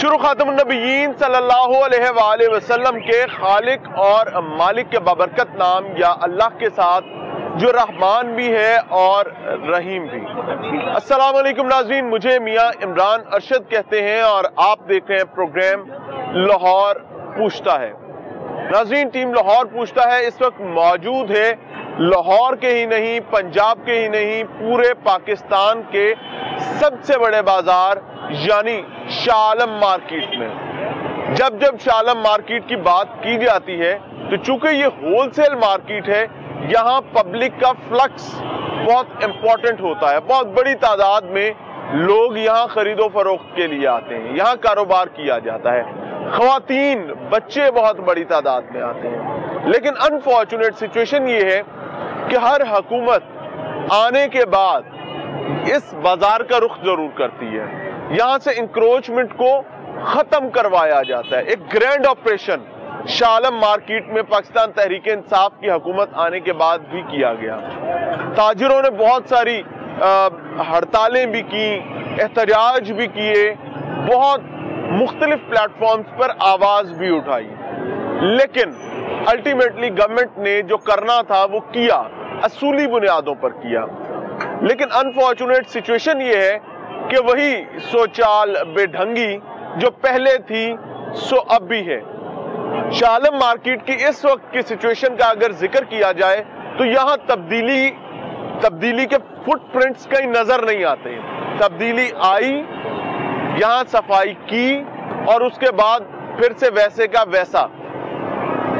शुरू खातमुन्नबीयीन सल्लल्लाहु अलैहि वसल्लम के खालिक और मालिक के बाबरकत नाम या अल्लाह के साथ जो रहमान भी है और रहीम भी। अस्सलाम वालेकुम नाज़रीन, मुझे मियां इमरान अरशद कहते हैं और आप देख रहे हैं प्रोग्राम लाहौर पूछता है। नाज़रीन, टीम लाहौर पूछता है इस वक्त मौजूद है लाहौर के ही नहीं, पंजाब के ही नहीं, पूरे पाकिस्तान के सबसे बड़े बाजार यानी शालम मार्केट में। जब जब शालम मार्केट की बात की जाती है तो चूंकि ये होलसेल मार्केट है, यहाँ पब्लिक का फ्लक्स बहुत इम्पोर्टेंट होता है। बहुत बड़ी तादाद में लोग यहाँ खरीदो फरोख्त के लिए आते हैं, यहाँ कारोबार किया जाता है। ख्वातीन बच्चे बहुत बड़ी तादाद में आते हैं। लेकिन अनफॉर्चुनेट सिचुएशन ये है कि हर हुकूमत आने के बाद इस बाजार का रुख जरूर करती है। यहाँ से इंक्रोचमेंट को खत्म करवाया जाता है। एक ग्रैंड ऑपरेशन शालम मार्केट में पाकिस्तान तहरीक इंसाफ की हुकूमत आने के बाद भी किया गया। ताजिरों ने बहुत सारी हड़तालें भी की, एहतजाज भी किए, बहुत मुख्तलिफ प्लेटफॉर्म्स पर आवाज भी उठाई, लेकिन अल्टीमेटली गवर्नमेंट ने जो करना था वो किया, असूली बुनियादों पर किया। लेकिन अनफॉर्चुनेट सिचुएशन ये है कि वही सोचाल बेढंगी जो पहले थी सो अब भी है। शालम मार्केट की इस वक्त की सिचुएशन का अगर जिक्र किया जाए तो यहाँ तब्दीली के फुटप्रिंट्स कहीं नजर नहीं आते। तब्दीली आई, यहाँ सफाई की और उसके बाद फिर से वैसे का वैसा।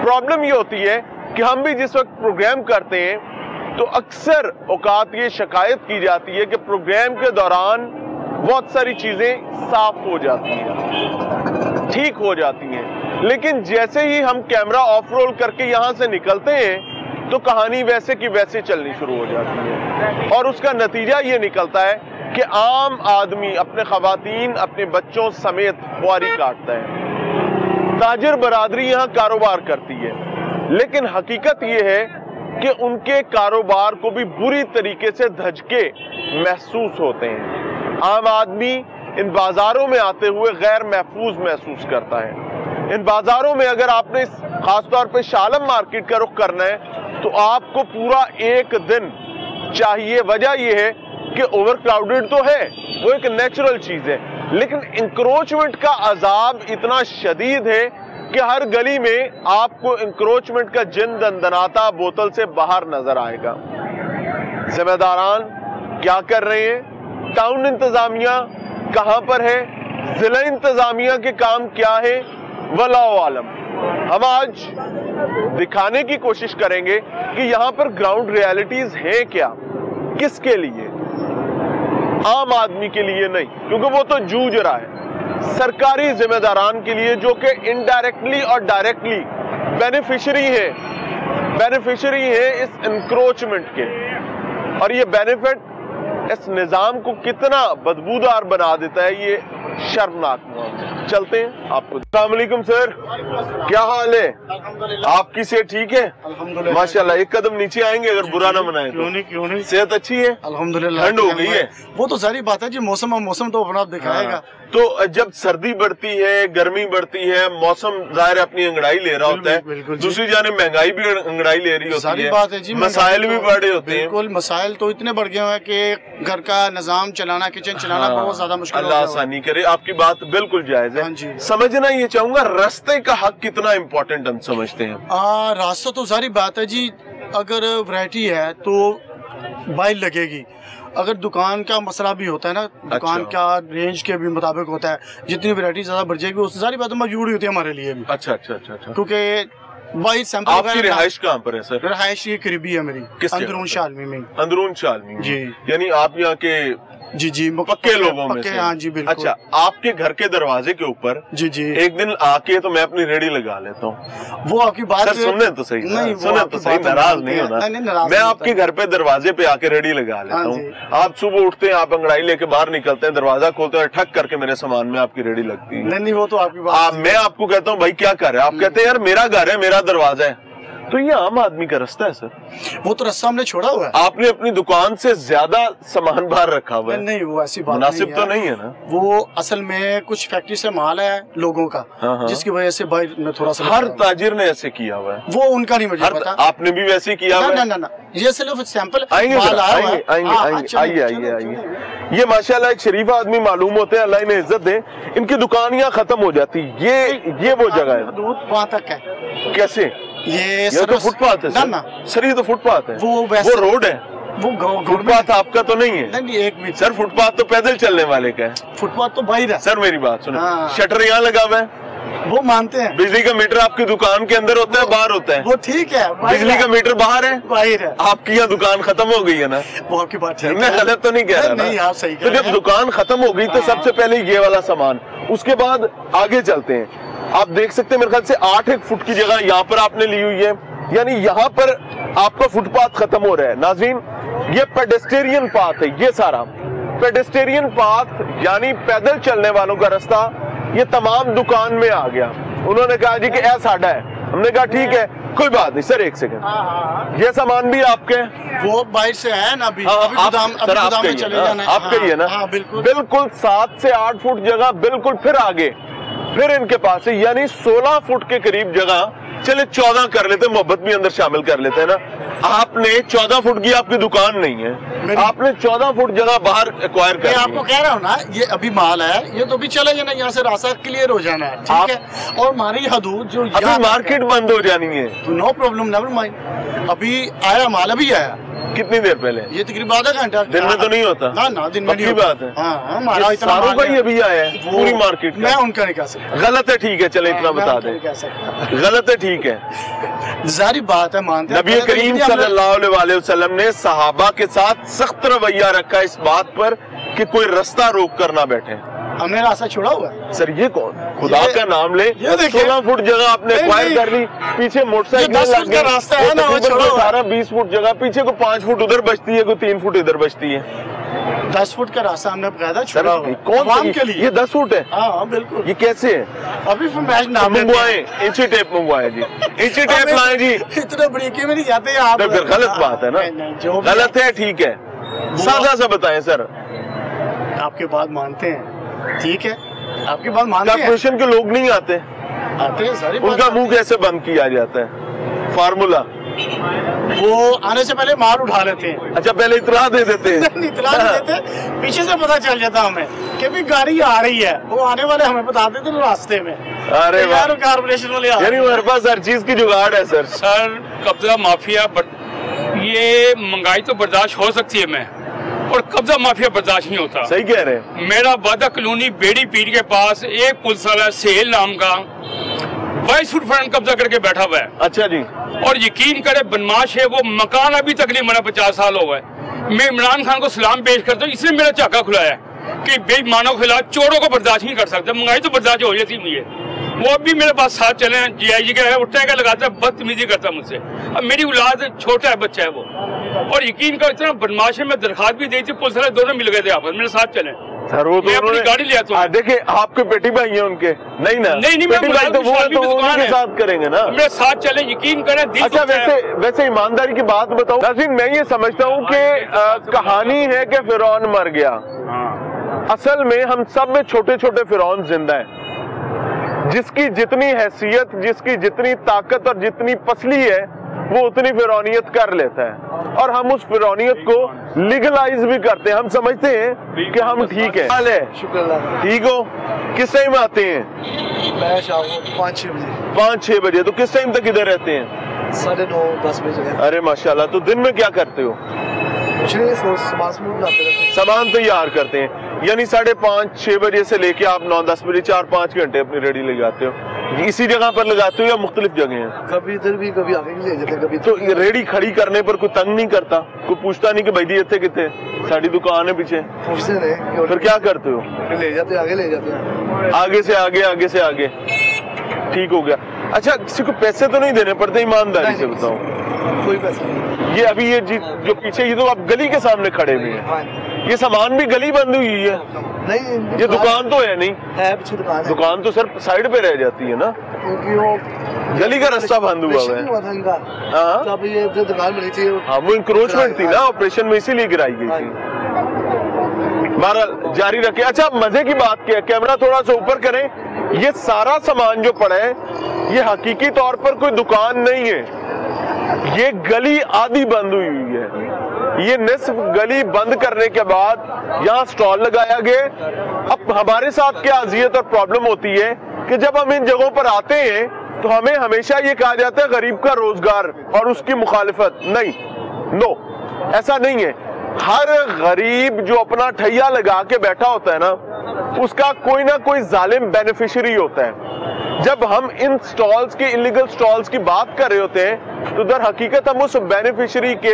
प्रॉब्लम ये होती है कि हम भी जिस वक्त प्रोग्राम करते हैं तो अक्सर औकात ये शिकायत की जाती है कि प्रोग्राम के दौरान बहुत सारी चीजें साफ हो जाती हैं, ठीक हो जाती हैं, लेकिन जैसे ही हम कैमरा ऑफ रोल करके यहाँ से निकलते हैं तो कहानी वैसे की वैसे चलनी शुरू हो जाती है। और उसका नतीजा ये निकलता है कि आम आदमी अपने खवातीन, अपने बच्चों समेत ख्वारी काटता है। ताजिर बरादरी यहाँ कारोबार करती है, लेकिन हकीकत यह है कि उनके कारोबार को भी बुरी तरीके से धजके महसूस होते हैं। आम आदमी इन बाजारों में आते हुए गैर महफूज महसूस करता है। इन बाजारों में अगर आपने खासतौर पर शालम मार्केट का रुख करना है तो आपको पूरा एक दिन चाहिए। वजह यह है कि ओवरक्राउडेड तो है, वो एक नेचुरल चीज है, लेकिन इंक्रोचमेंट का अजाब इतना शदीद है कि हर गली में आपको इंक्रोचमेंट का जिन दंदनाता बोतल से बाहर नजर आएगा। जिम्मेदारान क्या कर रहे हैं? टाउन इंतजामिया कहां पर है? जिला इंतजामिया के काम क्या है? वल्लाहु आलम। हम आज दिखाने की कोशिश करेंगे कि यहां पर ग्राउंड रियलिटीज है क्या, किसके लिए? आम आदमी के लिए नहीं, क्योंकि वो तो जूझ रहा है। सरकारी जिम्मेदारान के लिए जो कि इनडायरेक्टली और डायरेक्टली बेनिफिशियरी है इस इंक्रोचमेंट के। और ये बेनिफिट इस निजाम को कितना बदबूदार बना देता है, ये शर्मनाक। चलते हैं आपको। अस्सलाम वालेकुम सर, क्या हाल है? आपकी सेहत ठीक है? माशाल्लाह। एक कदम नीचे आएंगे अगर बुरा ना मनाएं तो। क्यों नहीं, सेहत अच्छी है अल्हम्दुलिल्लाह। ठंड हो गई है? वो तो सारी बात है जी, मौसम तो अपना आप दिखाएगा। तो जब सर्दी बढ़ती है, गर्मी बढ़ती है, मौसम जाहिर अपनी अंगड़ाई ले रहा होता है, दूसरी जानब महंगाई भी अंगड़ाई ले रही होती है, बात है जी, मसाइल भी बढ़े होते हैं। बिल्कुल, मसाइल तो इतने बढ़ गए हैं कि घर का निजाम चलाना, किचन चलाना बहुत ज्यादा मुश्किल। अल्लाह आसानी करे, आपकी बात बिल्कुल जायज है। समझना ये चाहूंगा रास्ते का हक कितना इम्पोर्टेंट हम समझते हैं? रास्ता तो सारी बात है जी, अगर वैरायटी है तो बाइल लगेगी। अगर दुकान का मसला भी होता है ना, दुकान का रेंज के भी मुताबिक होता है, जितनी वैरायटी ज्यादा बढ़ जाएगी उससे सारी बातें मजबूरी होती है हमारे लिए भी। अच्छा। क्योंकि वही सैंपल। आपकी रिहाइश कहाँ पर है सर? रिहाइश ये करीबी है मेरी, अंदरून शालमी में। अंदरून शालमी जी, यानी आप यहाँ के जी पक्के लोगों में से। हाँ जी बिल्कुल। अच्छा, आपके घर के दरवाजे के ऊपर जी एक दिन आके तो मैं अपनी रेडी लगा लेता हूँ। वो आपकी बात सुनने तो सही, नाराज नहीं होना। मैं आपके घर पे दरवाजे पे आके रेडी लगा लेता हूँ। आप सुबह उठते हैं, आप अंगड़ाई लेके बाहर निकलते हैं, दरवाजा खोलते हैं, ठक करके मेरे सामान में आपकी रेडी लगती है। नहीं, वो तो आपकी बात। मैं आपको कहता हूँ भाई क्या कर रहे हैं? आप कहते हैं यार मेरा घर है, मेरा दरवाजा है। तो ये आम आदमी का रास्ता है सर। वो तो रास्ता हमने छोड़ा हुआ है। आपने अपनी दुकान से ज्यादा सामान बाहर रखा हुआ है। नहीं वो ऐसी बात मुनासिब तो नहीं है ना। वो असल में कुछ फैक्ट्री से माल है लोगों का, जिसकी वजह से बाहर में थोड़ा सा हर ताजिर ने ऐसे किया हुआ है। वो उनका नहीं मुझे पता। आपने भी वैसे किया हुआ है? ना ना, ये सिर्फ सैंपल। आएंगे आइए आइए आइए। ये माशाल्लाह एक शरीफ आदमी मालूम होते हैं, अल्लाह इन्हें इज्जत दे। इनकी दुकान यहाँ खत्म हो जाती है। ये वो जगह है वहाँ तक है। कैसे? ये तो फुटपाथ है सर। ना सर ये तो फुटपाथ है। वो रोड है। वो फुटपाथ आपका तो नहीं है? नहीं एक मिनट सर, फुटपाथ तो पैदल चलने वाले का है। फुटपाथ तो बाहर है सर। मेरी बात सुनो, शटर यहाँ लगा हुआ है। वो मानते हैं बिजली का मीटर आपकी दुकान के अंदर होता है, बाहर होता है। वो ठीक है, बिजली का मीटर बाहर है, बाहर है। आपकी यहाँ दुकान खत्म हो गई है ना। वो आपकी बात ठीक है, गलत तो नहीं कह रहा। नहीं आप सही। तो जब दुकान खत्म हो गई तो सबसे पहले ये वाला सामान, उसके बाद आगे चलते हैं। आप देख सकते हैं मेरे ख्याल से 8 फुट की जगह यहाँ पर आपने ली हुई है, यानी यहाँ पर आपका फुटपाथ खत्म हो रहा है। नाज़रीन ये पेडेस्टेरियन पाथ है, ये सारा पेडेस्टेरियन पाथ यानी पैदल चलने वालों का रास्ता। ये तमाम दुकान में आ गया। उन्होंने कहा जी कि ऐसा साडा है, हमने कहा ठीक है कोई बात नहीं। सर एक सेकंड, ये सामान भी आपके? वो बाहर से है ना। आपका ही है ना? बिल्कुल। 7 से 8 फुट जगह बिल्कुल फिर आगे, फिर इनके पास से यानी 16 फुट के करीब जगह, चले 14 कर लेते, मोहब्बत भी अंदर शामिल कर लेते हैं ना। आपने 14 फुट की आपकी दुकान नहीं है, आपने 14 फुट जगह बाहर एक्वायर कर। मैं आपको कह रहा हूँ ना, ये अभी माल है, ये तो भी चले जाना, यहाँ से रास्ता क्लियर हो जाना है, ठीक है। और हमारी हदूद जो अभी मार्केट बंद हो जानी है। No problem, never mind. अभी आया माल, अभी आया। कितनी देर पहले? ये तकरीबन आधा घंटा। दिन में तो नहीं होता ना। ना दिन में नहीं बात है। हमारा सारों का ही अभी आया है, पूरी मार्केट। मैं उनका नहीं कह सकता। गलत है ठीक है, चले इतना बता दें, गलत है ठीक है, जारी बात है, मानते हैं। नबी करीम सल्लल्लाहु अलैहि वसल्लम ने सहाबा के साथ सख्त रवैया रखा इस बात पर कि कोई रास्ता रोक कर ना बैठे। हमने रास्ता छोड़ा हुआ है सर। ये कौन खुदा का नाम ले, 16 फुट जगह आपने एक्वायर कर ली, पीछे मोटरसाइकिल लग गया, रास्ता है ना वो छोड़ा, 18-20 फुट जगह पीछे को, 5 फुट उधर बचती है, कोई 3 फुट इधर बचती है। 10 फुट का रास्ता हमने बकायदा छोड़ा हुआ है। कौन के लिए? ये 10 फुट है। हाँ बिल्कुल। ये कैसे है? अभी मंगवाए इंची टेप, मंगवाए जी इंची टेप लाए जी। इतना बरीकी में नहीं जाते आप। गलत बात है ना, गलत है ठीक है। सादा सा बताएं सर। आपके बात मानते हैं, ठीक है आपकी बात मानते हैं। कॉर्पोरेशन के लोग नहीं आते, आते हैं सारी। उनका मुंह कैसे बंद किया जाता है? फार्मूला, वो आने से पहले मार उठा लेते हैं। अच्छा पहले इतला दे देते हैं। इतला देते, पीछे से पता चल जाता हमें कि भी गाड़ी आ रही है। वो आने वाले हमें बता देते तो रास्ते में। अरे यार कॉर्पोरेशन वाले, यानी हमारे पास हर चीज की जुगाड़ है सर। सर कब्जा माफिया, ये महंगाई तो बर्दाश्त हो सकती है मैं, और कब्जा माफिया बर्दाश्त नहीं होता। सही कह रहे हैं। मेरा वादा कॉलोनी बेड़ी पीर के पास एक पुलिसवाला सेल नाम का 22 फुट फ्रंट कब्जा करके बैठा हुआ है। अच्छा जी। और यकीन करे बदमाश है वो, मकान अभी तकरीबन 50 साल हो गए। मैं इमरान खान को सलाम पेश करता हूँ, इसने मेरा झाका खुलाया कि बेईमानों के खिलाफ चोरों को बर्दाश्त नहीं कर सकता। महंगाई तो बर्दाश्त हो जाती मुझे, वो अभी मेरे पास साथ चले हैं। GIG का है, उठने का लगाता है, बदतमीजी करता मुझसे। अब मेरी औलाद छोटा है, बच्चा है वो, और यकीन का इतना बदमाश है। मैं दरखास्त भी दी थी, पुलिस वाले दोनों मिल गए थे आपस, मेरे साथ चले। सर वो मैं अपनी गाड़ी ले आता हूँ। देखिए आपके बेटी भाई है उनके? नहीं ना, नहीं नहीं, मेरे साथ करेंगे ना, मेरे साथ चले, यकीन करें। अच्छा वैसे वैसे ईमानदारी की बात बताऊँ नाज़रीन, मैं ये समझता हूँ कि कहानी है कि फिरौन मर गया। असल में हम सब में छोटे छोटे फिरौन जिंदा है, जिसकी जितनी हैसियत, जिसकी जितनी ताकत और जितनी पसली है, वो उतनी फिरौनियत कर लेता है। और हम उस फिरौनियत को लीगलाइज भी करते हैं। हम समझते हैं कि हम ठीक है। ठीक हो? किस टाइम आते हैं? मैं शाम को 5-6 बजे। 5-6 बजे? तो किस टाइम तक इधर रहते हैं? 9:30-10 बजे। अरे माशाल्लाह। तो दिन में क्या करते हो? सामान तैयार करते हैं, यानी 5:30-6 बजे से लेके आप 9-10 बजे, 4-5 घंटे अपनी रेडी लगाते हो। इसी जगह पर लगाते हो या मुख्तलिफ जगह है? कभी इधर भी, कभी आगे भी ले जाते, कभी। तो रेडी खड़ी करने पर कोई तंग नहीं करता? कोई पूछता नहीं कि भाई जी इतने कितने, साड़ी दुकान है पीछे? पूछते नहीं। फिर क्या करते हो? ले जाते, आगे ले जाते हैं, आगे से आगे, आगे से आगे। ठीक हो गया। अच्छा किसी को पैसे तो नहीं देने पड़ते? ईमानदारी से बताओ। कोई पैसा? ये अभी ये जो पीछे, ये तो आप गली के सामने खड़े हुए हैं, ये सामान भी गली बंद हुई है? नहीं, ये दुकान तो है नहीं है, दुकान तो सर साइड पे रह जाती है ना। क्योंकि वो गली का रास्ता बंद हुआ है, दुकान मिली थी वो इंक्रोचमेंट थी ना, ऑपरेशन में इसीलिए गिराई गई थी। बहरहाल जारी रखे। अच्छा मजे की बात क्या है, कैमरा थोड़ा सा ऊपर करें, ये सारा सामान जो पड़ा है ये हकीकी तौर पर कोई दुकान नहीं है, ये गली आधी बंद हुई हुई है। ये निस्फ गली बंद करने के बाद यहाँ स्टॉल लगाया गया। अब हमारे साथ क्या अजियत और प्रॉब्लम होती है कि जब हम इन जगहों पर आते हैं तो हमें हमेशा ये कहा जाता है गरीब का रोजगार और उसकी मुखालिफत, नहीं, नो, ऐसा नहीं है। हर गरीब जो अपना ठैया लगा के बैठा होता है ना, उसका कोई ना कोई जालिम बेनिफिशियरी होता है। जब हम इन स्टॉल्स की, इलीगल स्टॉल्स की बात कर रहे होते हैं तो दर हकीकत हम उस बेनिफिशियरी के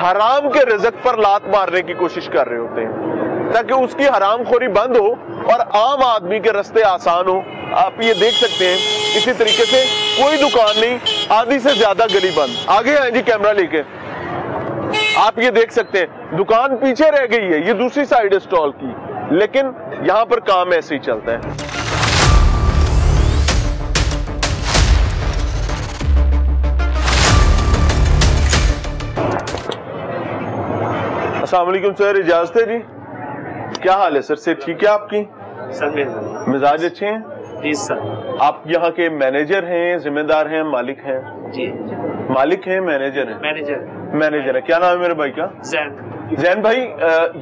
हराम के रिज़्क़ पर लात मारने की कोशिश कर रहे होते हैं ताकि उसकी हरामखोरी बंद हो और आम आदमी के रास्ते आसान हो। आप ये देख सकते हैं इसी तरीके से कोई दुकान नहीं, आधी से ज्यादा गली बंद। आगे आए जी कैमरा लेके, आप ये देख सकते हैं दुकान पीछे रह गई है, ये दूसरी साइड है स्टॉल की, लेकिन यहाँ पर काम ऐसे ही चलता है। अस्सलाम वालेकुम सर, इजाजत है जी? क्या हाल है सर? सेहत ठीक है आपकी? सर मिजाज अच्छे हैं जी सर। आप यहाँ के मैनेजर हैं, जिम्मेदार हैं, मालिक हैं? जी मालिक हैं, मैनेजर हैं। मैनेजर, मैनेजर है। क्या नाम है मेरे भाई का? जैन। जैन भाई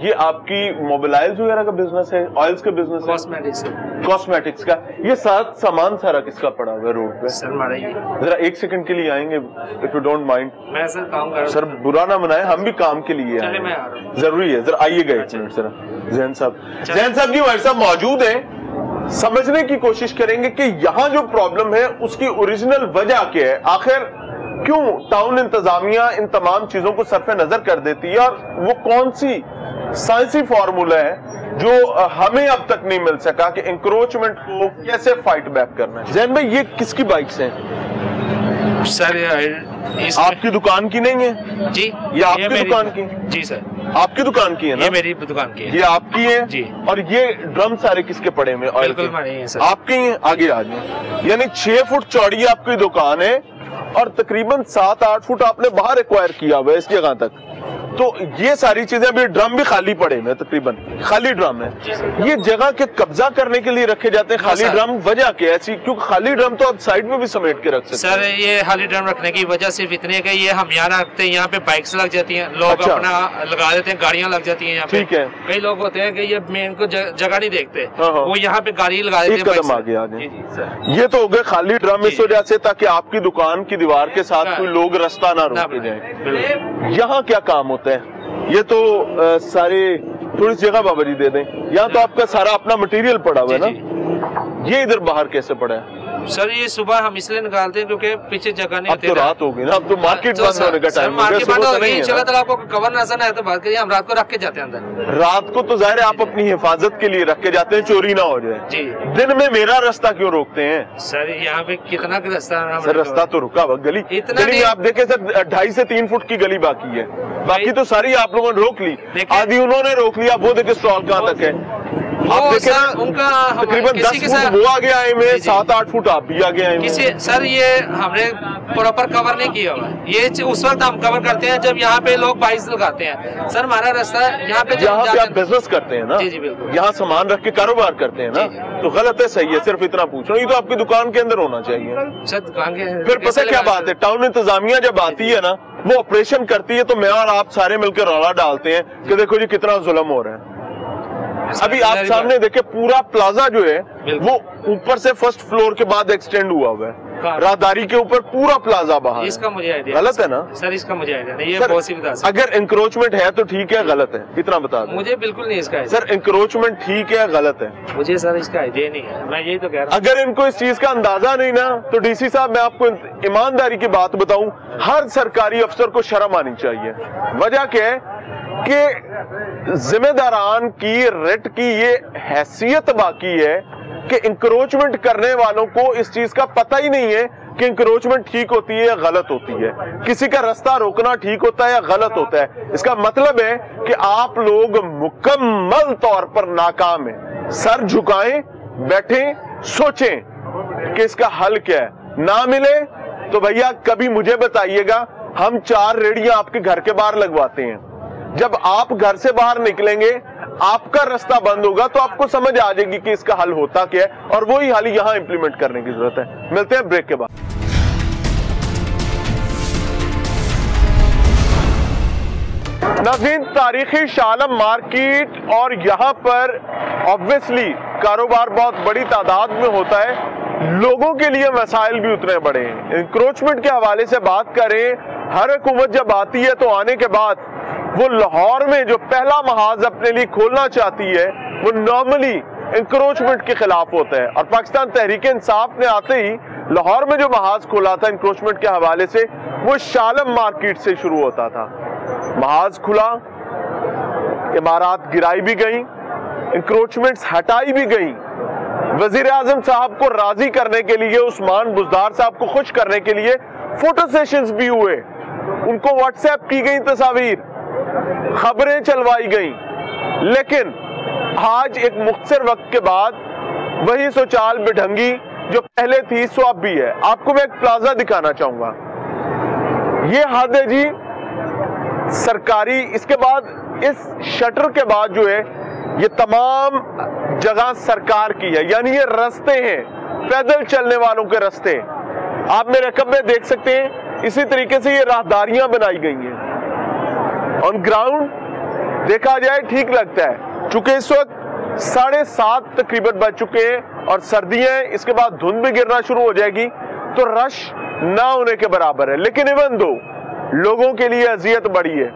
ये आपकी मोबाइल्स वगैरह का बिजनेस है, ऑयल्स का बिजनेस है, कॉस्मेटिक्स है। कॉस्मेटिक्स का ये साथ सामान सारा किसका पड़ा हुआ है रोड पे? सर हमारा ही। जरा एक सेकंड के लिए आएंगे इफ यू डोंट माइंड। मैं सर काम कर रहा हूं सर, बुरा ना मनाए, हम भी काम के लिए आए, मैं आ रहा हूं। जरूरी है, जरा आइएगा एक मिनट। सर जैन साहब, जैन साहब जी हमारे साथ मौजूद है, समझने की कोशिश करेंगे कि यहाँ जो प्रॉब्लम है उसकी ओरिजिनल वजह क्या है, आखिर क्यों टाउन इंतजामिया इन तमाम चीजों को सरफे नजर कर देती है और वो कौन सी साइंसी फार्मूला है जो हमें अब तक नहीं मिल सका कि इंक्रोचमेंट को कैसे फाइट बैक करना है। जैन भाई ये किसकी बाइक्स हैं? सर आपकी दुकान की नहीं है जी? ये आपकी दुकान की? जी सर आपकी दुकान की है ना? ये मेरी दुकान की है। ये आपकी है जी। और ये ड्रम सारे किसके पड़े हुए? आपके ही है। आगे आ जाए। यानी 6 फुट चौड़ी आपकी दुकान है और तकरीबन 7-8 फुट आपने बाहर एक्वायर किया हुआ है इस जगह तक, तो ये सारी चीजें, अभी ड्रम भी खाली पड़े हैं, तकरीबन खाली ड्रम है। ये जगह के कब्जा करने के लिए रखे जाते हैं खाली ड्रम, वजह क्या ऐसी? क्योंकि खाली ड्रम तो आप साइड में भी समेट के रख सकते सर हैं। ये खाली ड्रम रखने की वजह सिर्फ इतनी है कि ये हम यहाँ रखते हैं, यहाँ पे बाइक्स लग जाती है, लोग अपना लगा देते हैं, गाड़ियाँ लग जाती है यहाँ पे। ठीक है, कई लोग होते हैं की ये मेन को जगह नहीं देखते, वो यहाँ पे गाड़ी लगा देते हैं। ये तो हो गए खाली ड्रम इस वजह से ताकि आपकी दुकान की दीवार के साथ कोई लोग रास्ता ना रोक जाए। यहाँ क्या काम होता है? ये तो सारे थोड़ी जगह बाबा जी दे दें, यहाँ तो आपका सारा अपना मटेरियल पड़ा हुआ है ना, ये इधर बाहर कैसे पड़ा है? सर ये सुबह हम इसलिए निकालते हैं क्योंकि पीछे जगह नहीं होती। अब तो रात हो गई ना, अब तो मार्केट बंद होने का टाइम हो गया। इंशाल्लाह ताला आपको कवर नजर आए तो बात करिए, हम रात को रख के जाते हैं अंदर। रात को तो जाहिर है आप अपनी हिफाजत के लिए रख के जाते हैं, चोरी ना हो जाए जी। दिन में मेरा रास्ता क्यों रोकते हैं? सर यहाँ पे कितना रास्ता है सर, रास्ता तो रुका हुआ, गली इतनी आप देखे सर 2.5 से 3 फुट की गली बाकी है, बाकी तो सारी आप लोगों ने रोक ली, आधी उन्होंने रोक लिया। वो देखे स्टॉल कहाँ तक है, आप देखे ना उनका तकरीबन 10 फुट वो आगे आए में, 7-8 फुट आप भी आगे आए में। सर ये हमने प्रॉपर कवर नहीं किया हुआ, ये उस वक्त हम कवर करते हैं जब यहाँ पे लोग बाइक लगाते हैं। सर हमारा रास्ता यहाँ पे, यहाँ पे आप बिजनेस करते हैं ना, यहाँ सामान रख के कारोबार करते हैं ना, तो गलत है सही है, सिर्फ इतना पूछ रहा हूँ। ये तो आपकी दुकान के अंदर होना चाहिए सर, दुकान के। फिर पता क्या बात है, टाउन इंतजामिया जब आती है ना वो ऑपरेशन करती है तो मैं और आप सारे मिलकर रौला डालते हैं कि देखो जी कितना जुल्म हो रहा है। अभी आप सामने देखे पूरा प्लाजा जो है वो ऊपर से 1st फ्लोर के बाद एक्सटेंड हुआ हुआ है, राहदारी के ऊपर पूरा प्लाजा बाहर। इसका मुझे आइडिया गलत है ना सर, इसका मुझे आइडिया नहीं, ये बहुत सी बता सकते। अगर इंक्रोचमेंट है तो ठीक है, गलत है, इतना बता दो मुझे। बिल्कुल नहीं इसका सर, इंक्रोचमेंट ठीक है, गलत है, मुझे सर इसका आइडिया नहीं है, मैं यही तो कह रहा हूँ। अगर इनको इस चीज का अंदाजा नहीं ना तो डीसी साहब मैं आपको ईमानदारी की बात बताऊँ, हर सरकारी अफसर को शर्म आनी चाहिए। वजह क्या है कि जिम्मेदारान की रेट की ये हैसियत बाकी है कि इंक्रोचमेंट करने वालों को इस चीज का पता ही नहीं है कि इंक्रोचमेंट ठीक होती है या गलत होती है, किसी का रास्ता रोकना ठीक होता है या गलत होता है। इसका मतलब है कि आप लोग मुकम्मल तौर पर नाकाम हैं। सर झुकाएं, बैठें, सोचें कि इसका हल क्या है। ना मिले तो भैया कभी मुझे बताइएगा, हम 4 रेड़ियां आपके घर के बाहर लगवाते हैं। जब आप घर से बाहर निकलेंगे आपका रास्ता बंद होगा तो आपको समझ आ जाएगी कि इसका हल होता क्या है और वही हल यहाँ इंप्लीमेंट करने की जरूरत है। मिलते हैं ब्रेक के बाद। नाज़रीन, तारीखी शालम मार्केट और यहाँ पर ऑब्वियसली कारोबार बहुत बड़ी तादाद में होता है, लोगों के लिए मसाइल भी उतने बड़े हैं। इंक्रोचमेंट के हवाले से बात करें, हर हुकूमत जब आती है तो आने के बाद वो लाहौर में जो पहला महाज अपने लिए खोलना चाहती है वो नॉर्मली इंक्रोचमेंट के खिलाफ होता है। और पाकिस्तान तहरीक इंसाफ ने आते ही लाहौर में जो महाज खोला था इंक्रोचमेंट के हवाले से वो शालम मार्केट से शुरू होता था। महाज खुला, इमारत गिराई भी गई, इंक्रोचमेंट्स हटाई भी गई। वजीर आजम साहब को राजी करने के लिए, उस्मान बुजदार साहब को खुश करने के लिए फोटो सेशंस भी हुए, उनको व्हाट्सएप की गई तस्वीर, खबरें चलवाई गई। लेकिन आज एक मुख्तसर वक्त के बाद वही सोचाल बेढंगी जो पहले थी स्वाब भी है। आपको मैं एक प्लाजा दिखाना चाहूंगा, ये हद है जी सरकारी। इसके बाद इस शटर के बाद जो है ये तमाम जगह सरकार की है, यानी ये रास्ते हैं पैदल चलने वालों के रास्ते। आप मेरे रकब में देख सकते हैं, इसी तरीके से ये राहदारियां बनाई गई हैं। ऑन ग्राउंड देखा जाए ठीक लगता है, चूंकि इस वक्त 7:30 तकरीबन बज चुके हैं और सर्दियां हैं, इसके बाद धुंध भी गिरना शुरू हो जाएगी तो रश ना होने के बराबर है। लेकिन इवन दो लोगों के लिए अजियत बड़ी है।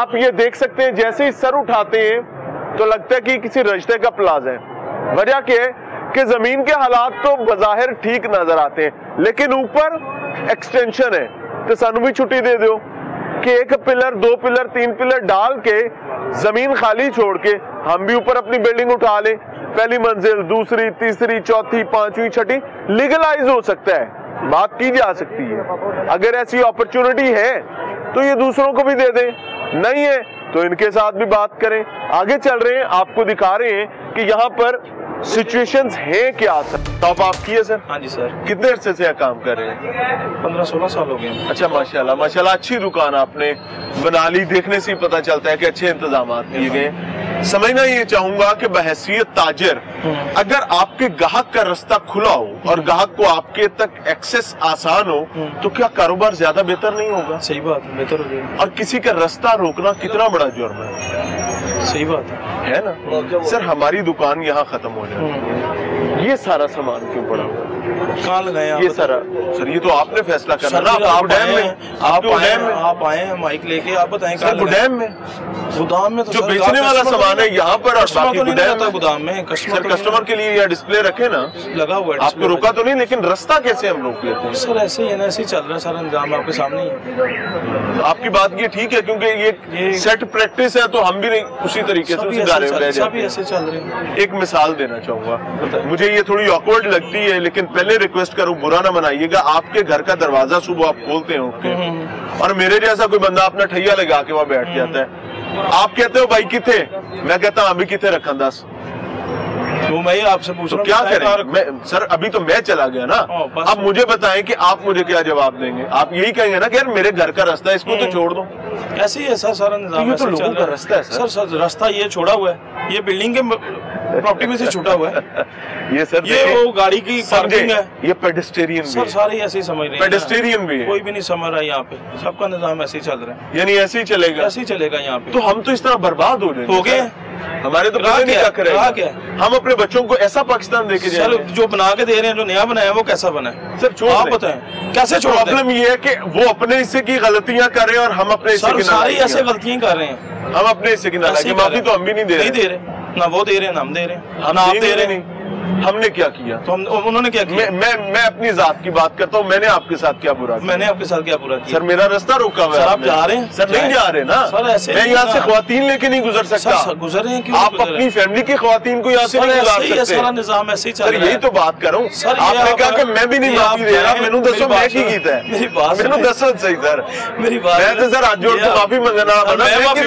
आप ये देख सकते हैं, जैसे ही सर उठाते हैं तो लगता है कि किसी रजते का प्लाजा है। वजह क्या है कि जमीन के हालात तो बज़ाहिर ठीक नजर आते हैं, लेकिन ऊपर एक्सटेंशन है तो सानू भी छुट्टी दे दो कि 1 पिलर 2 पिलर 3 पिलर डाल के जमीन खाली छोड़ के हम भी ऊपर अपनी बिल्डिंग उठा लें। पहली मंजिल, दूसरी, तीसरी, चौथी, पांचवी, छठी लीगलाइज हो सकता है, बात की जा सकती है। अगर ऐसी अपॉर्चुनिटी है तो ये दूसरों को भी दे दें, नहीं है तो इनके साथ भी बात करें। आगे चल रहे हैं, आपको दिखा रहे हैं कि यहाँ पर सिचुएशंस हैं क्या। सर टॉप आप किए सर? हाँ जी सर। कितने अरसे से काम कर रहे हैं? 15-16 साल हो गए। अच्छा, माशाल्लाह माशाल्लाह, अच्छी दुकान आपने बना ली, देखने से ही पता चलता है कि अच्छे इंतजाम किए गए। समझना ये चाहूंगा कि बहसियत ताजर अगर आपके गाहक का रास्ता खुला हो और गाहक को आपके तक एक्सेस आसान हो तो क्या कारोबार ज्यादा बेहतर नहीं होगा? सही बात है, बेहतर हो जाएगा। और किसी का रास्ता रोकना कितना बड़ा जुर्म है। सही बात है ना सर, हमारी दुकान यहाँ खत्म हो जाए, ये सारा सामान क्यों पड़ा कहाँ लगाया ये सारा? सर ये तो आपने फैसला करना है। आप आए हैं माइक लेके, आप बताएं कहाँ गोदाम में? गोदाम में तो जो बेचने वाला सामान है यहाँ पर और बाकी गोदाम में कस्टमर के लिए। यहाँ डिस्प्ले रखे ना, लगा हुआ है, आपको रोका तो नहीं, लेकिन रास्ता कैसे हम रोक लेते हैं सर? ऐसे ही ऐसे ही चल रहा है सारा इंतजाम, आपके सामने ही। आपकी बात ये ठीक है क्योंकि ये सेट प्रैक्टिस है तो हम भी नहीं उसी तरीके से चल रहे हैं। एक मिसाल देना चाहूंगा, मुझे ये थोड़ी ऑकवर्ड लगती है लेकिन पहले रिक्वेस्ट करूं, बुरा ना मनाइएगा। आपके घर का दरवाजा सुबह आप खोलते हो और मेरे जैसा कोई बंदा अपना ठैया लगा के वहां बैठ जाता है, आप कहते हो भाई किथे, मैं कहता हूँ अभी किथे रखा दस, तो मैं आपसे पूछ तो क्या करें? मैं सर अभी तो मैं चला गया ना, अब मुझे बताएं कि आप मुझे क्या जवाब देंगे? आप यही कहेंगे ना कि यार मेरे घर का रास्ता है, इसको तो छोड़ दो। ऐसे ही है सर सारा निजाम, तो लोगों का रास्ता है सर, रास्ता ये छोड़ा हुआ है, ये बिल्डिंग के प्रॉपर्टी में से छुटा हुआ है ये सर, ये वो गाड़ी की पार्किंग है, ये पेडेस्टेरियन सर, सारे ऐसे ही समझ रहे हैं, पेडेस्टेरियन भी है, कोई भी नहीं समझ रहा, यहाँ पे सबका निजाम ऐसे ही चल रहा है, यानी ऐसे ही चलेगा, ऐसे ही चलेगा यहाँ पे। तो हम तो इस तरह बर्बाद हो गए, हमारे तो क्या क्या हम अपने बच्चों को ऐसा पाकिस्तान देके जाएंगे जो बना के दे रहे हैं, जो नया बनाया वो कैसा बना है सर? छोड़ आप बताएं कैसे छोड़? प्रॉब्लम ये है कि वो अपने हिस्से की गलतियां कर रहे हैं और हम अपने हिस्से की सारी ऐसे गलतियां कर रहे हैं, हम अपने हिस्से की नालायकी माफी तो हम भी नहीं दे रहे, ना वो दे रहे ना हम दे रहे, हम आप दे रहे नहीं। हमने क्या किया तो हम उन्होंने क्या किया? मैं अपनी जात की बात करता हूँ, मैंने आपके साथ क्या बुरा किया? मैंने आपके साथ क्या बुरा किया सर? मेरा रास्ता रोका हुआ है। आप जा रहे हैं सर? नहीं जा रहे ना सर, ऐसे मैं यहाँ से ख्वातीन लेके नहीं गुजर सकता। गुजर रहे हैं क्यों? आप अपनी फैमिली की ख्वातीन को यहाँ से नहीं गुजार सकते, निजाम ऐसे ही चल रहा है। यही तो बात कर रहा हूँ सर, आपने कहा कि मैं भी नहीं माफी दे रहा, मैंने दसो मैं की गीता है, मैंने दसो सही सर मेरी बात, मैं तो सर हाथ जोड़ के माफी मंगना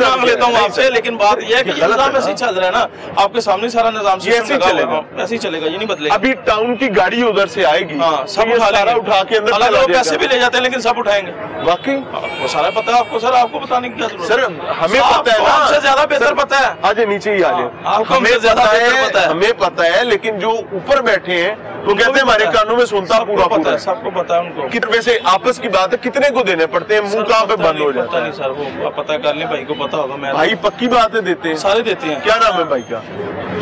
मांग लेता हूँ आपसे, लेकिन बात यह है कि निजाम ऐसे ही चल रहा है ना, आपके सामने सारा निजाम ऐसे ही चलेगा, ऐसे ही चलेगा, ये नहीं बदलेगा। अभी टाउन की गाड़ी उधर से आएगी, हाँ, सब सारा उठा के अंदर चला जाएगा। पैसे भी ले जाते हैं लेकिन सब उठाएंगे। वाकई वो सारा पता है आपको सर, आपको बताने की जरूरत। सर हमें पता है, आपसे ज्यादा बेहतर पता है। आज नीचे ही आ जाए, हमें पता है, लेकिन जो ऊपर बैठे हैं वो कहते हैं हमारे कानों में सुनता पूरा पता है, सबको पता है उनको। कितने से आपस की बात है, कितने को देने पड़ते हैं, मुंह कहाँ पे बंद हो जाता है। सर वो पता कर ले, भाई को पता होगा। मैं भाई पक्की बात है देते हैं, सारे देते हैं। क्या नाम है भाई का?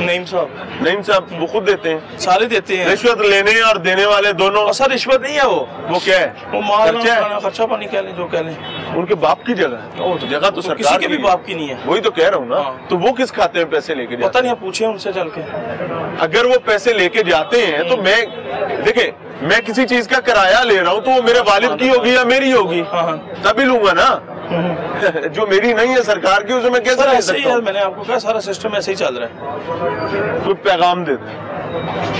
नईम साहब। नईम साहब वो खुद देते हैं, सारे देते हैं। रिश्वत लेने और देने वाले दोनों। सर रिश्वत नहीं है वो क्या है? वो माल खर्चा पानी कह लें, जो कह लें, उनके बाप की जगह है। जगह तो सरकार के भी बाप की नहीं है, वही तो कह रहा हूँ ना। तो वो किस खाते हैं पैसे लेके? पता नहीं, पूछे उनसे चल के। अगर वो पैसे लेके जाते हैं तो मैं देखे, मैं किसी चीज का किराया ले रहा हूँ तो वो मेरे वालिद की होगी या मेरी होगी, तभी लूंगा ना। जो मेरी नहीं है सरकार की, उसे मैं कैसे ले सकता हूं? मैंने आपको कहा सारा सिस्टम ऐसे ही चल रहा है। कोई पैगाम दे दे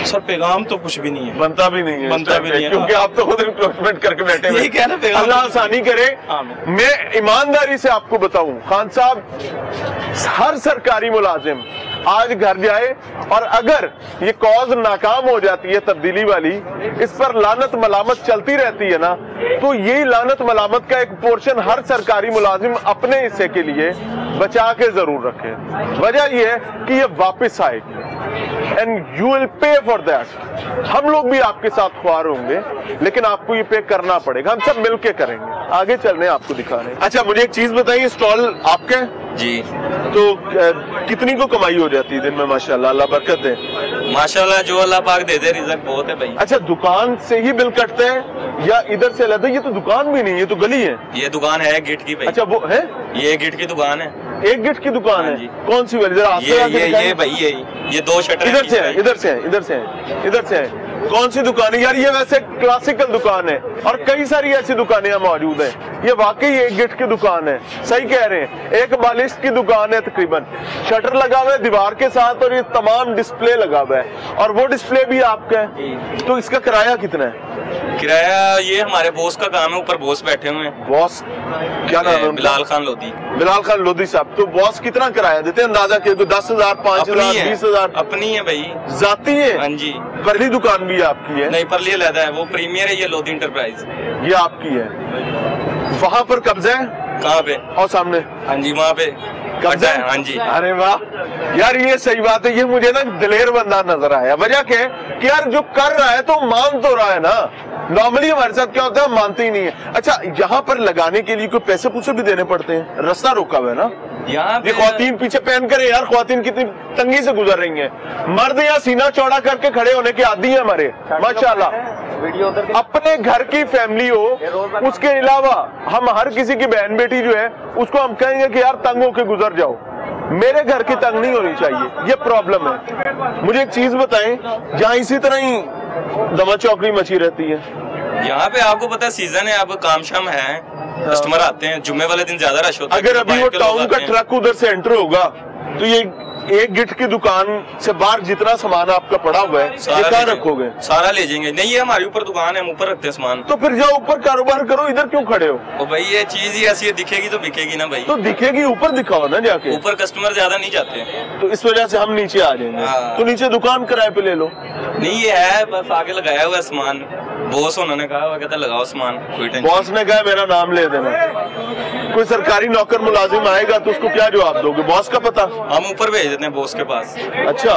सर, पैगाम तो कुछ भी नहीं है, बनता भी नहीं है, बनता भी नहीं है, क्योंकि आप तो खुद इंक्रोचमेंट करके बैठे हैं। अल्लाह आसानी करे। मैं ईमानदारी से आपको बताऊं खान साहब, हर सरकारी मुलाजिम आज घर जाए और अगर ये कॉज नाकाम हो जाती है तब्दीली वाली, इस पर लानत मलामत चलती रहती है ना, तो ये लानत मलामत का एक पोर्शन हर सरकारी मुलाजिम अपने हिस्से के लिए बचा के जरूर रखे। वजह यह है कि ये वापस आएगी and you will pay for that. हम लोग भी आपके साथ ख्वार होंगे, लेकिन आपको ये पे करना पड़ेगा, हम सब मिलके करेंगे। आगे चल रहे हैं, आपको दिखा रहे हैं। अच्छा मुझे एक चीज बताइए, स्टॉल आपका है जी, तो कितनी को कमाई हो जाती है दिन में? माशाल्लाह, अल्लाह बरकत दे। माशाल्लाह जो अल्लाह पाक दे दे, रिज़्क बहुत है भाई। अच्छा दुकान से ही बिल कटते हैं या इधर से अलग है? ये तो दुकान भी नहीं, ये तो गली है। ये दुकान है गिट की भाई। अच्छा वो है, ये गिट की दुकान है। एक गिट की दुकान है, कौन सी वाली? ये भाई ये दो शटर इधर से है, इधर से है, इधर से है, इधर से है। कौन सी दुकान है यार? ये वैसे क्लासिकल दुकान है और कई सारी ऐसी दुकानें मौजूद हैं। ये वाकई एक गिट की दुकान है, सही कह रहे हैं, एक बालिस्ट की दुकान है। तकरीबन शटर लगा हुआ है दीवार के साथ और ये तमाम डिस्प्ले लगा हुआ है, और वो डिस्प्ले भी आपका है। तो इसका किराया कितना है? किराया ये हमारे बॉस का काम है, ऊपर बॉस बैठे हुए हैं। बॉस क्या नाम है? बिलाल खान लोधी। बिलाल खान लोधी साहब। तो बॉस कितना किराया देते हैं अंदाजा के? 10,000, 5,000, 20,000? अपनी है भाई, जाती है। हाँ जी। परली दुकान भी आपकी है? नहीं, परली अलहदा है, वो प्रीमियर है। ये लोधी एंटरप्राइज ये आपकी है, वहाँ पर कब्जा है? कहाँ पे? और सामने। हाँ जी वहाँ पे कब्जा है। हाँ जी। अरे वाह यार, ये सही बात है। ये मुझे ना दिलेर बंदा नजर आया। वजह क्या है कि यार जो कर रहा है तो मान तो रहा है ना। नॉर्मली हमारे साथ क्या होता है, मानते ही नहीं है। अच्छा यहाँ पर लगाने के लिए कोई पैसे पूछे भी देने पड़ते हैं? रास्ता रोका हुआ है ना यहाँ, ये ख्वातीन पीछे पहन कर यार, ख्वातीन कितनी तंगी से गुजर रही हैं। मर्द या सीना चौड़ा करके खड़े होने के आदी है हमारे, माशाल्लाह। अपने घर की फैमिली हो, उसके अलावा हम हर किसी की बहन बेटी जो है उसको हम कहेंगे कि यार तंग होके गुजर जाओ। मेरे घर की तंग नहीं होनी चाहिए, ये प्रॉब्लम है। मुझे एक चीज बताएं, यहाँ इसी तरह ही दवा चौकड़ी मची रहती है? यहाँ पे आपको पता है सीजन है, आप काम शाम है, कस्टमर आते हैं, जुम्मे वाले दिन ज्यादा रश होता है। अगर अभी वो टाउन का ट्रक उधर से एंटर होगा तो ये एक गिट की दुकान से बाहर जितना सामान आपका पड़ा हुआ है सारा रखोगे? सारा ले जाएंगे। नहीं ये हमारी ऊपर दुकान है, हम ऊपर रखते हैं सामान। तो फिर जाओ ऊपर कारोबार करो, इधर क्यों खड़े हो? तो भाई ये चीज ही ऐसी है, दिखेगी तो बिकेगी ना भाई। तो दिखेगी ऊपर दिखाओ ना जाके, ऊपर कस्टमर ज्यादा नहीं जाते, तो इस वजह से हम नीचे आ जाएंगे। तो नीचे दुकान किराए पे ले लो? नहीं ये है बस आगे लगाया हुआ सामान, बॉस उन्होंने कहा कहता लगाओ सामान। बॉस ने कहा मेरा नाम ले देना। कोई सरकारी नौकर मुलाजिम आएगा तो उसको क्या जवाब दोगे? बॉस का पता हम ऊपर भेज देते हैं, बॉस के पास। अच्छा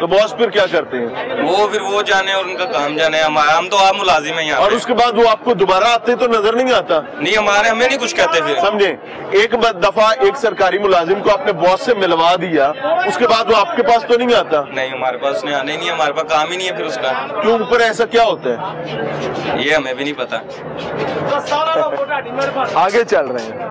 तो बॉस फिर क्या करते हैं? वो फिर वो जाने और उनका काम जाने, हम तो आप मुलाजिम है यहाँ। और उसके बाद वो आपको दोबारा आते तो नजर नहीं आता? नहीं हमारे, हमें नहीं कुछ कहते फिर, समझे। एक दफा एक सरकारी मुलाजिम को आपने बॉस से मिलवा दिया, उसके बाद वो आपके पास तो नहीं आता? नहीं हमारे पास उसने आने ही नहीं, हमारे पास काम ही नहीं है फिर उसका। क्यों ऊपर ऐसा क्या होता है ये हमें भी नहीं पता। आगे चल रहे हैं।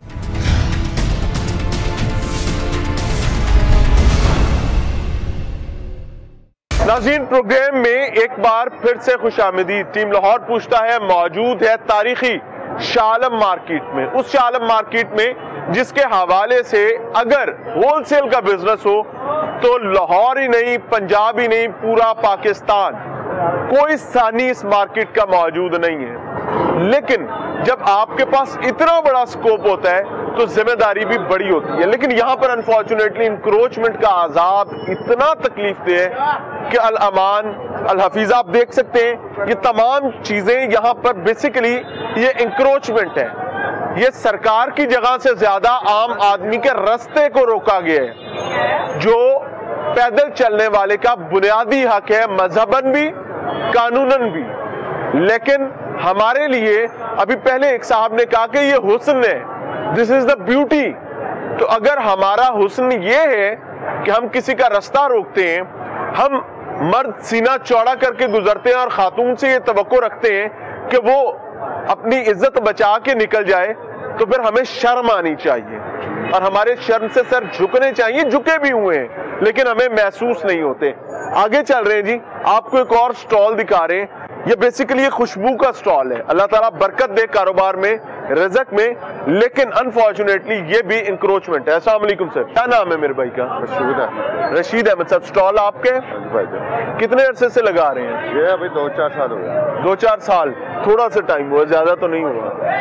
नाज़रीन प्रोग्राम में एक बार फिर से खुशामदीद। टीम लाहौर पूछता है मौजूद है तारीखी शालम मार्केट में, उस शालम मार्केट में जिसके हवाले से अगर होलसेल का बिजनेस हो तो लाहौर ही नहीं, पंजाब ही नहीं, पूरा पाकिस्तान कोई सानी इस मार्केट का मौजूद नहीं है। लेकिन जब आपके पास इतना बड़ा स्कोप होता है तो जिम्मेदारी भी बड़ी होती है। लेकिन यहाँ पर अनफॉर्चुनेटली इंक्रोचमेंट का आजाब इतना तकलीफ दे कि अल अमान, अल हफीजा, आप देख सकते हैं ये तमाम चीजें यहाँ पर बेसिकली ये इंक्रोचमेंट है। ये सरकार की जगह से ज्यादा आम आदमी के रास्ते को रोका गया है जो पैदल चलने वाले का बुनियादी हक है, मजहबन भी कानूनन भी। लेकिन हमारे लिए अभी पहले एक साहब ने कहा कि ये हुस्न है, दिस इज द ब्यूटी। तो अगर हमारा हुस्न ये है कि हम किसी का रास्ता रोकते हैं, हम मर्द सीना चौड़ा करके गुजरते हैं और खातून से ये तवक्को रखते हैं कि वो अपनी इज्जत बचा के निकल जाए, तो फिर हमें शर्म आनी चाहिए और हमारे शर्म से सर झुकने चाहिए। झुके भी हुए हैं लेकिन हमें महसूस नहीं होते। आगे चल रहे हैं जी, आपको एक और स्टॉल दिखा रहे हैं। ये बेसिकली खुशबू का स्टॉल है। अल्लाह ताला बरकत दे कारोबार में, रिज़्क में, लेकिन अनफॉर्चुनेटली ये भी इंक्रोचमेंट है। अस्सलाम वालेकुम सर, क्या नाम है मेरे भाई का? रशीद अहमद। रशीद अहमद साहब, स्टॉल आपके कितने अरसे से लगा रहे हैं? ये अभी 2-4 साल हो गया। 2-4 साल थोड़ा सा टाइम हुआ, ज्यादा तो नहीं हुआ।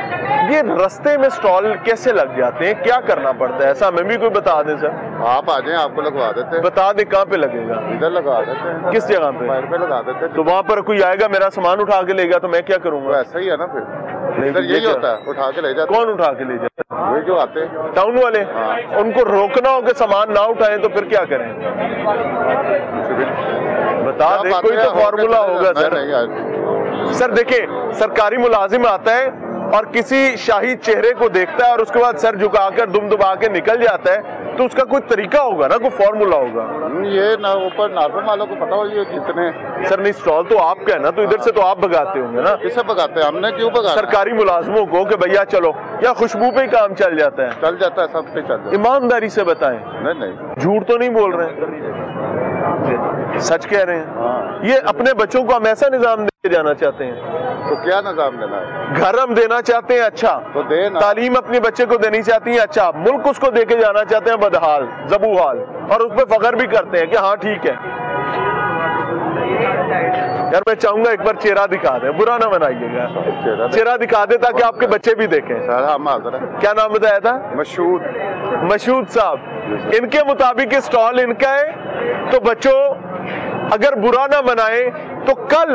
ये रास्ते में स्टॉल कैसे लग जाते हैं, क्या करना पड़ता है? ऐसा हमें भी कोई बता दें सर। आप आ जाए, आपको लगवा देते हैं। बता दें कहाँ पे लगेगा? इधर लगा देते हैं। किस जगह पे लगा देते हैं? तो वहाँ पर कोई आएगा मेरा सामान उठा के लेगा तो मैं क्या करूँगा? ऐसा ही है ना फिर, इधर यही होता है, उठा के ले जाते। कौन उठा के ले जाता? वही जो आते हैं टाउन वाले। उनको रोकना हो कि सामान ना उठाएं तो फिर क्या करें? बता दें, कोई तो फॉर्मूला होगा सर। देखिए, सरकारी मुलाजिम आता है और किसी शाही चेहरे को देखता है और उसके बाद सर झुकाकर दुम दुबा के निकल जाता है, तो उसका कोई तरीका होगा ना, कोई फॉर्मूला होगा? ये ना ऊपर नार्मल वालों को पता हो ये कितने। सर नहीं, स्टॉल तो आपका है ना, तो इधर से तो आप भगाते होंगे ना। किसे भगाते हैं? हमने क्यों भगाया? सरकारी मुलाजमों को कि भैया चलो, या खुशबू पे काम चल जाता है? चल जाता है, सब पे चल जाता है। ईमानदारी से बताएं। नहीं नहीं, झूठ तो नहीं बोल रहे, सच कह रहे हैं। ये अपने बच्चों को हम ऐसा निजाम दे जाना चाहते हैं। तो क्या निजाम देना है? घर हम देना चाहते हैं अच्छा, तो देना। तालीम अपने बच्चे को देनी चाहती है अच्छा, मुल्क उसको देके जाना चाहते हैं बदहाल, जबूहाल, और उस पर फखर भी करते हैं कि हाँ ठीक है। यार मैं चाहूंगा एक बार चेहरा दिखा दे, बुरा ना मनाइएगा, चेहरा दिखा दे ताकि आपके बच्चे भी देखें। क्या नाम बताया था? मशहूद। मशहूद साहब, इनके मुताबिक स्टॉल इनका है। तो बच्चों अगर बुरा ना मनाए, तो कल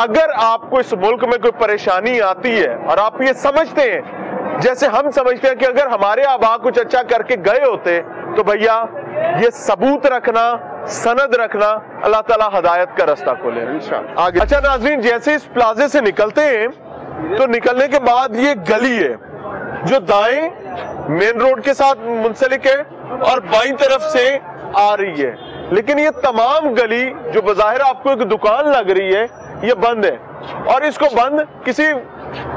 अगर आपको इस मुल्क में कोई परेशानी आती है और आप ये समझते हैं, जैसे हम समझते हैं कि अगर हमारे आबा कुछ अच्छा करके गए होते तो भैया ये सबूत रखना, सनद रखना। अल्लाह ताला हदायत का रास्ता खोले इंशाअल्लाह। आगे अच्छा नाज़रीन, जैसे इस प्लाजे से निकलते हैं तो निकलने के बाद ये गली है जो दाएं मेन रोड के साथ मुंसलिक है और बाईं तरफ से आ रही है। लेकिन ये तमाम गली जो बज़ाहिर आपको एक दुकान लग रही है, ये बंद है, और इसको बंद किसी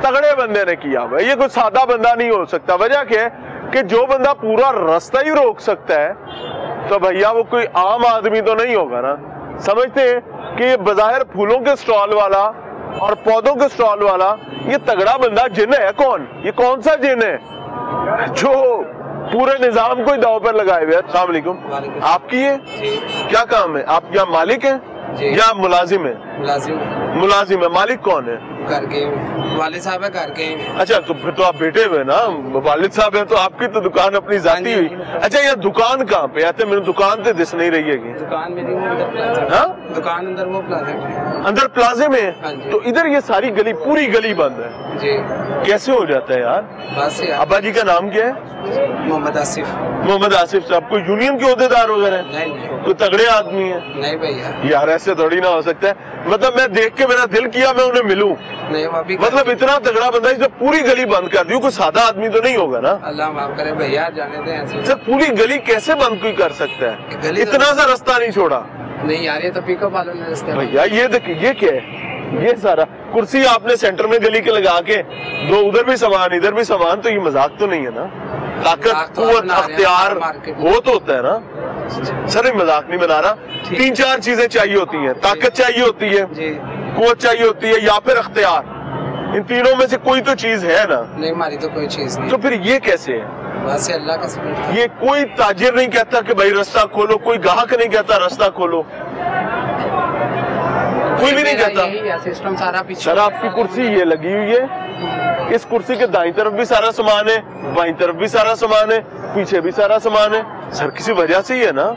तगड़े बंदे ने किया हुआ है। ये कोई सादा बंदा नहीं हो सकता। वजह क्या है कि जो बंदा पूरा रास्ता ही रोक सकता है तो भैया वो कोई आम आदमी तो नहीं होगा ना। समझते हैं कि ये बज़ाहिर फूलों के स्टॉल वाला और पौधों के स्टॉल वाला ये तगड़ा बंदा जिन है कौन? ये कौन सा जिन है जो पूरे निजाम को दाव पर लगाए हुए है? अस्सलाम वालेकुम, आपकी है क्या काम है? आप यहाँ मालिक है या मुलाजिम है? मुलाजिम है। मालिक कौन है? घर के वालिद साहब है। घर के। अच्छा तो फिर तो आप बेटे हुए ना, वालिद साहब है तो आपकी तो दुकान अपनी जाती हुई। अच्छा यहाँ दुकान कहाँ पे आते? मेरी दुकान तो दिस नहीं रही है। दुकान मेरी दुकान अंदर वो प्लाजे में। अंदर प्लाजे में है। तो इधर ये सारी गली, पूरी गली बंद है जी। कैसे हो जाता है यार? अब्बा जी का नाम क्या है? मोहम्मद आसिफ। मोहम्मद आसिफ साहब कोई यूनियन के अहदेदार वगैरह? नहीं। कोई तगड़े आदमी है? नहीं भैया। यार ऐसे थोड़ी ना हो सकता है। मतलब मैं देख के मेरा दिल किया मैं उन्हें मिलूं। नहीं, अभी मतलब इतना तगड़ा बंदा है जो पूरी गली बंद कर दी, कोई सादा आदमी तो नहीं होगा ना। अल्लाह माफ करे भैया, जाने दें। सर पूरी गली कैसे बंद कोई कर सकता है? इतना सा रास्ता नहीं छोड़ा। नहीं यार ये तो पिकअप वालों ने रास्ता। भैया ये देखिए, ये क्या है? ये सारा कुर्सी आपने सेंटर में गली के लगा के, दो उधर भी सामान इधर भी सामान, तो ये मजाक तो नहीं है ना? ताकत कुव्वत अख्तियार वो तो होता है ना सर, ये मजाक नहीं बना रहा। 3-4 चीजें चाहिए होती हैं, ताकत चाहिए होती है, कुव्वत चाहिए होती है, या फिर अख्तियार। इन तीनों में से कोई तो चीज है ना? नहीं हमारी तो कोई चीज नहीं। तो फिर ये कैसे है? बस अल्लाह का शुक्र। ये कोई ताजिर नहीं कहता कि भाई रास्ता खोलो, कोई गाहक नहीं कहता रास्ता खोलो। कोई भी नहीं कहता, सिस्टम सारा पीछे। सर आपकी कुर्सी ये लगी हुई है, इस कुर्सी के दाईं तरफ भी सारा सामान है, बाईं तरफ भी सारा सामान है, पीछे भी सारा सामान है। सर किसी वजह से ही है ना।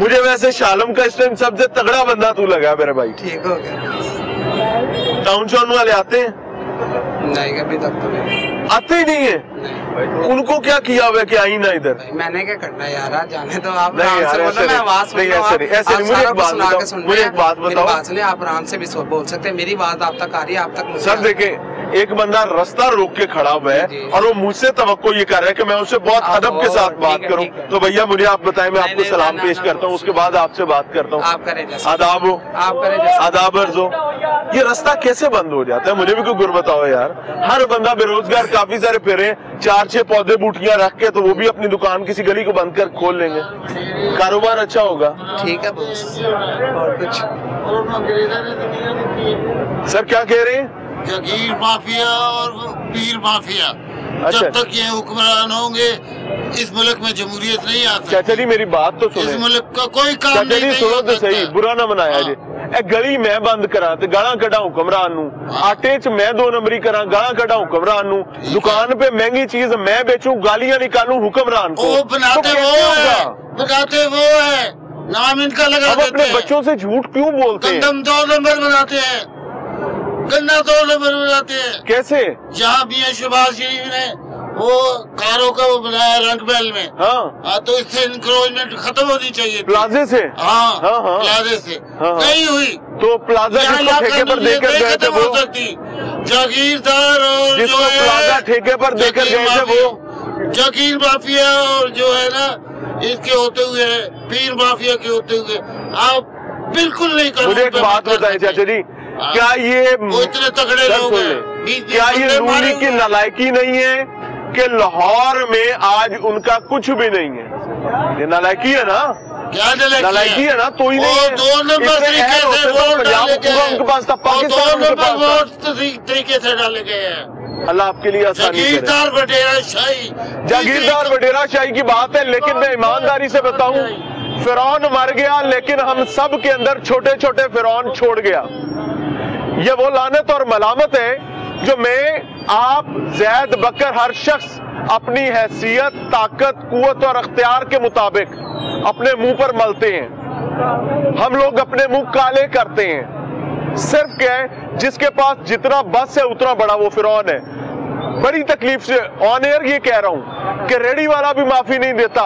मुझे वैसे शालम का इस टाइम सबसे तगड़ा बंदा तू लगा मेरे भाई। ठीक हो गया। टाउन शाउन वाले आते हैं? नहीं, कभी तक तो नहीं आते ही नहीं है। उनको क्या किया हुआ कि आई ना इधर? मैंने क्या करना यार, जाने तो आप आराम से भी बोल सकते हैं, मेरी बात आप तक आ रही है, आप तक। सर देखे एक बंदा रास्ता रोक के खड़ा हुआ है और वो मुझसे तवक्को ये कर रहा है कि मैं उससे बहुत अदब के साथ बात करूं। तो भैया मुझे आप बताएं, मैं आपको सलाम पेश करता हूं, उसके बाद आपसे बात करता हूं। आप करें आदाब हो, आप करें आदाब अर्ज हो। ये रास्ता कैसे बंद हो जाता है, मुझे भी कोई गुर बताओ यार। हर बंदा बेरोजगार, काफी सारे फेरे, 4-6 पौधे बूटियां रख के तो वो भी अपनी दुकान किसी गली को बंद कर खोल लेंगे, कारोबार अच्छा होगा। ठीक है बॉस, और कुछ? सर क्या कह रहे हैं? जगीर माफिया और पीर माफिया। अच्छा। जब तक ये हुक्मरान होंगे इस मुल्क में जमहूरियत नहीं आ सकती। चाचा जी मेरी बात तो सुनो, इस मुल्क का कोई काम नहीं। चाचा जी सुनो तो सही, बुरा ना मनाया जी। ए गली मैं बंद करा ते गाला कड़ा हुक्मरान नू, आटे च मैं दो नंबरी करा गाला कड़ा हुक्मरान नू, दुकान पे महंगी चीज मैं बेचूं, गालियां निकालूं हुक्मरान को। बनाते वो है, नाम इनका लगा देते हैं। अपने बच्चों से झूठ क्यों बोलते हैं? 2 नंबर बनाते हैं, गन्ना 2 नंबर बनाते हैं। कैसे? जहाँ मियां शहबाज शरीफ ने वो कारों का वो बनाया रंग महल में। हाँ। तो इससे इंक्रोचमेंट खत्म होनी चाहिए प्लाजे से। हाँ हाँ, प्लाजे से। हाँ। नहीं हुई तो प्लाजा ठेके पर देकर गए थे वो जागीरदार, और जो प्लाजा ठेके पर देकर गए थे वो जागीर माफिया, और जो है ना इसके होते हुए पीर माफिया के होते हुए आप बिल्कुल नहीं कर। मुझे एक बात बताए चाचा जी, क्या ये इतने तगड़े लोग हैं, क्या ये नूरी की नालायकी नहीं है कि लाहौर में आज उनका कुछ भी नहीं है? ये नालायकी है ना, क्या नालायकी है ना। तो ही नहीं 2 नंबर उनके पास था, पाकिस्तान तरीके से डाले गए हैं। अल्लाह आपके लिए आसानी करे। जागीरदार वडेरा शाही की बात है, लेकिन मैं ईमानदारी से बताऊं फिरौन मर गया लेकिन हम सब के अंदर छोटे छोटे फिरौन छोड़ गया। ये वो लानत और मलामत है जो मैं आप जैद बकर हर शख्स अपनी हैसियत, ताकत, कुवत और अख्तियार के मुताबिक अपने मुंह पर मलते हैं। हम लोग अपने मुंह काले करते हैं। सिर्फ क्या, जिसके पास जितना बस है उतना बड़ा वो फिरौन है। बड़ी तकलीफ से ऑन एयर ये कह रहा हूं कि रेडी वाला भी माफी नहीं देता,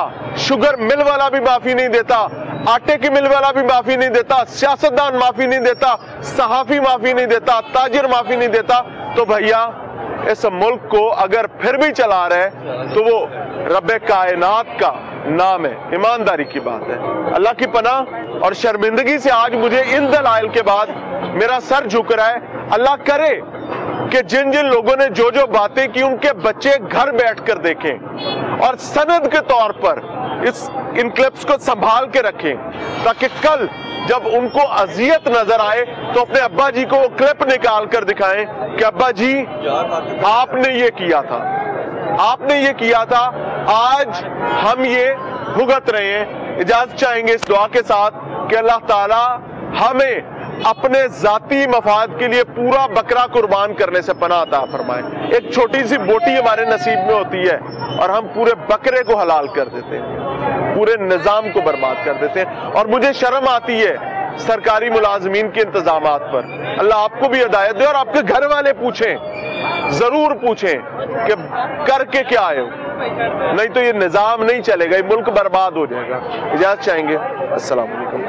शुगर मिल वाला भी माफी नहीं देता, आटे की मिल वाला भी माफी नहीं देता, सियासतदान माफी नहीं देता, सहाफी माफी नहीं देता, ताजिर माफी नहीं देता। तो भैया इस मुल्क को अगर फिर भी चला रहे हैं तो वो रब्बे कायनात का नाम है। ईमानदारी की बात है। अल्लाह की पनाह और शर्मिंदगी से आज मुझे इन दलाइल के बाद मेरा सर झुक रहा है। अल्लाह करे कि जिन जिन लोगों ने जो जो बातें की उनके बच्चे घर बैठकर देखें और सनद के तौर पर इन क्लिप्स को संभाल के रखें, ताकि कल जब उनको अजियत नजर आए तो अपने अब्बा जी को वो क्लिप निकाल कर दिखाएं कि अब्बा जी आपने ये किया था, आपने ये किया था, आज हम ये भुगत रहे हैं। इजाजत चाहेंगे इस दुआ के साथ कि अल्लाह ताला हमें अपने जाती मफाद के लिए पूरा बकरा कुर्बान करने से पनाह अता फरमाए। एक छोटी सी बोटी हमारे नसीब में होती है और हम पूरे बकरे को हलाल कर देते हैं, पूरे निजाम को बर्बाद कर देते हैं। और मुझे शर्म आती है सरकारी मुलाजमीन के इंतजामात पर। अल्लाह आपको भी हिदायत दे, और आपके घर वाले पूछें, जरूर पूछें कि करके क्या आए हो, नहीं तो ये निजाम नहीं चलेगा, ये मुल्क बर्बाद हो जाएगा। इजाजत चाहेंगे, अस्सलाम वालेकुम।